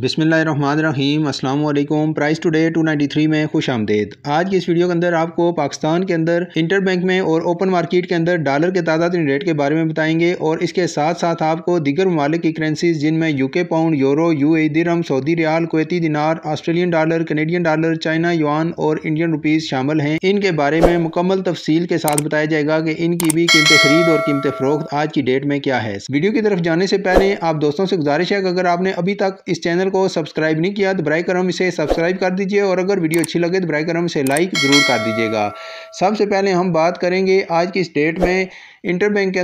बिस्मिल्लाहिर्रहमानिर्रहीम अस्सलाम वालेकुम। प्राइस टुडे 293 में खुश आमदेद। आज की इस वीडियो के अंदर आपको पाकिस्तान के अंदर इंटरबैंक में और ओपन मार्केट के अंदर डॉलर के तादातीनी रेट के बारे में बताएंगे और इसके साथ साथ आपको दीगर ममालिक की करेंसीज जिनमें यूके पाउंड, यूरो, यूएई दिरहम, सऊदी रियाल, कुवैती दिनार, Australian dollar, Canadian dollar, China yuan और इंडियन रुपीज़ शामिल हैं, इनके बारे में मुकम्मल तफसील के साथ बताया जाएगा कि इनकी भी कीमतें खरीद और कीमतें फरोख्त आज की डेट में क्या है। वीडियो की तरफ जाने से पहले आप दोस्तों से गुजारिश है कि अगर आपने अभी तक इस चैनल को सब्सक्राइब नहीं किया तो बराए करम इसे सब्सक्राइब कर दीजिए और अगर वीडियो अच्छी लगे तो बराए करम इसे लाइक जरूर कर दीजिएगा। सबसे पहले हम बात करेंगे आज की इस डेट में इंटरबैंक के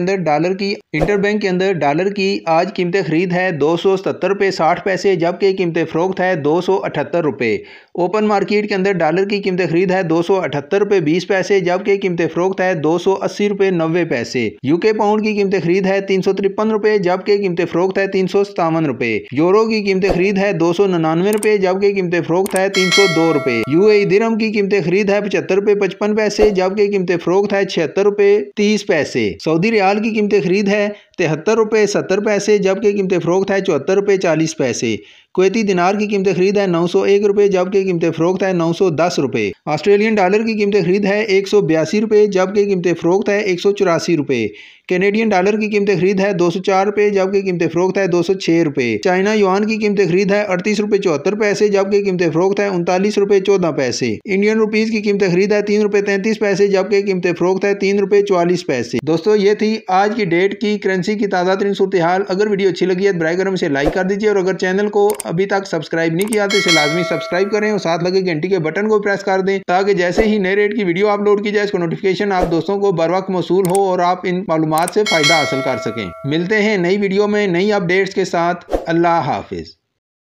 अंदर डॉलर की आज कीमतें खरीद है 277 रुपये 60 पैसे, जबकि कीमतें फरोख्त है 278 रुपये। ओपन मार्केट के अंदर डॉलर की कीमतें खरीद है 278 रुपये 20 पैसे, जबकि कीमतें फरोख्त है 280 रुपये 90 पैसे। यूके पाउंड की कीमतें खरीद है 353 रुपये, जबकि कीमतें फरोख्त है 357 रुपये। यूरो की कीमतें खरीद है 299 रुपये, जबकि कीमतें फरोख्त है 302 रुपये। यूएई दिरहम की कीमतें खरीद है 75 रुपये 55 पैसे, जबकि कीमतें फरोख्त है 76 रुपये 30 पैसे। सऊदी रियाल की कीमतें खरीद है 73 रुपये 70 पैसे, जबकि कीमतें फरोख्त है 74 रुपये 40 पैसे। कुवैती दिनार की कीमतें खरीद है 901 रुपये, जबकि कीमतें फरोख्त है 910 रुपये। ऑस्ट्रेलियन डॉलर की कीमतें खरीद है 182 रुपये, जबकि कीमतें फरोख्त है 184 रुपये। कैनेडियन डॉलर की कीमतें खरीद है 204 रुपये, जबकि कीमतें फरोख्त है 206 रुपये। चाइना युआन की कीमतें खरीद है 38 रुपये 74 पैसे, जबकि कीमतें फरोख्त है 39 रुपये 14 पैसे। इंडियन रुपीज़ की कीमतें खरीद है 3 रुपये 33 पैसे, जबकि कीमतें फरोख्त है 3 रुपये 44 पैसे। दोस्तों ये थी आज की डेट की करेंसी की ताज़ा तरीन सूरत हाल। अगर वीडियो अच्छी लगी है तो बराए करम इसे लाइक कर दीजिए और अगर चैनल को अभी तक सब्सक्राइब नहीं किया तो इसे लाजमी सब्सक्राइब करें और साथ लगे घंटी के बटन को प्रेस कर दें ताकि जैसे ही नए रेट की वीडियो अपलोड की जाए इसको नोटिफिकेशन आप दोस्तों को बर वक्त मौसूल हो और आप इन मालूमात से फ़ायदा हासिल कर सकें। मिलते हैं नई वीडियो में नई अपडेट्स के साथ। अल्लाह हाफिज़।